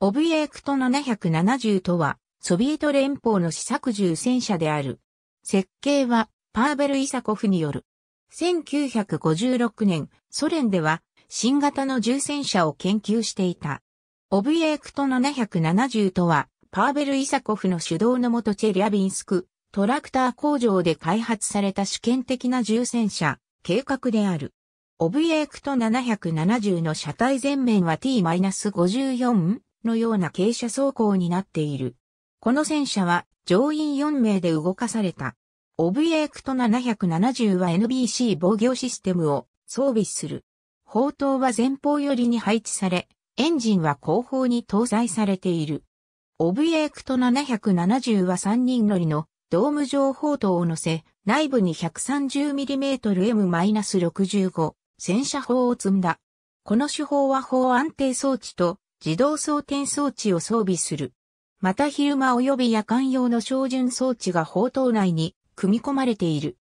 オブエクト770とは、ソビエト連邦の試作銃戦車である。設計は、パーベル・イサコフによる。1956年、ソ連では、新型の銃戦車を研究していた。オブエクト770とは、パーベル・イサコフの主導のもとチェリャビンスク、トラクター工場で開発された試験的な重戦車、計画である。オブエクト770の車体前面は T-54 のような傾斜走行になっている。この戦車は乗員4名で動かされた。オブエクト770は NBC 防御システムを装備する。砲塔は前方寄りに配置され、エンジンは後方に搭載されている。オブエクト770は3人乗りのドーム状砲塔を乗せ、内部に 130mmM-65 戦車砲を積んだ。この主砲は砲安定装置と自動装填装置を装備する。また昼間及び夜間用の照準装置が砲塔内に組み込まれている。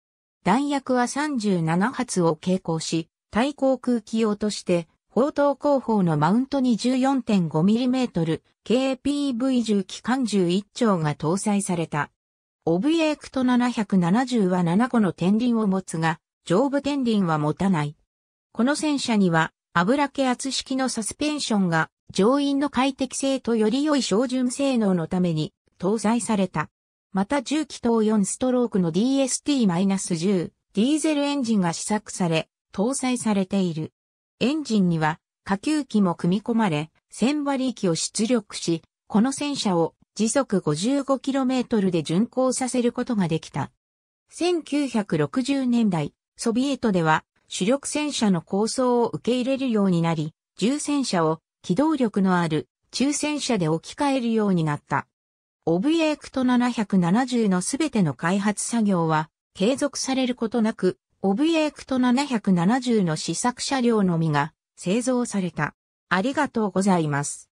弾薬は37発を携行し、対航空機用として、砲塔後方のマウントに 14.5mm k p v 銃機関銃1丁が搭載された。オブエクト770は7個の天輪を持つが、上部天輪は持たない。この戦車には、油気圧式のサスペンションが、乗員の快適性とより良い照準性能のために、搭載された。また重気筒4ストロークの DST-10、ディーゼルエンジンが試作され、搭載されている。エンジンには、火球機も組み込まれ、1000馬力を出力し、この戦車を、時速 55km で巡航させることができた。1960年代、ソビエトでは主力戦車の構想を受け入れるようになり、重戦車を機動力のある中戦車で置き換えるようになった。オブエクト770のすべての開発作業は継続されることなく、オブエクト770の試作車両のみが製造された。ありがとうございます。